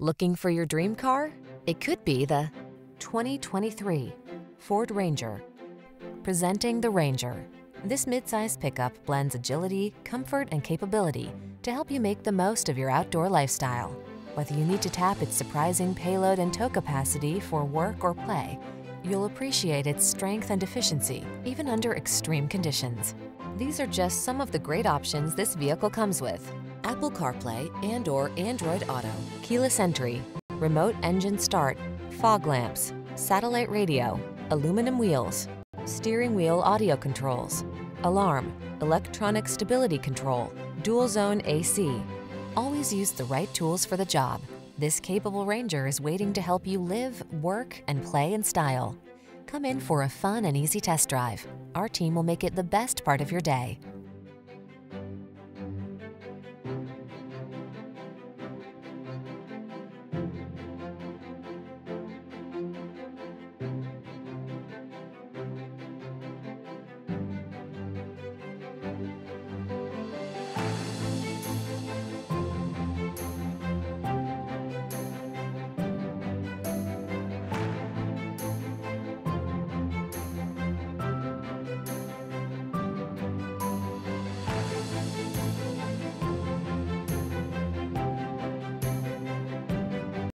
Looking for your dream car? It could be the 2023 Ford Ranger. Presenting the Ranger. This midsize pickup blends agility, comfort, and capability to help you make the most of your outdoor lifestyle. Whether you need to tap its surprising payload and tow capacity for work or play, you'll appreciate its strength and efficiency, even under extreme conditions. These are just some of the great options this vehicle comes with: Apple CarPlay and/or Android Auto, keyless entry, remote engine start, fog lamps, satellite radio, aluminum wheels, steering wheel audio controls, alarm, electronic stability control, dual zone AC. Always use the right tools for the job. This capable Ranger is waiting to help you live, work, and play in style. Come in for a fun and easy test drive. Our team will make it the best part of your day.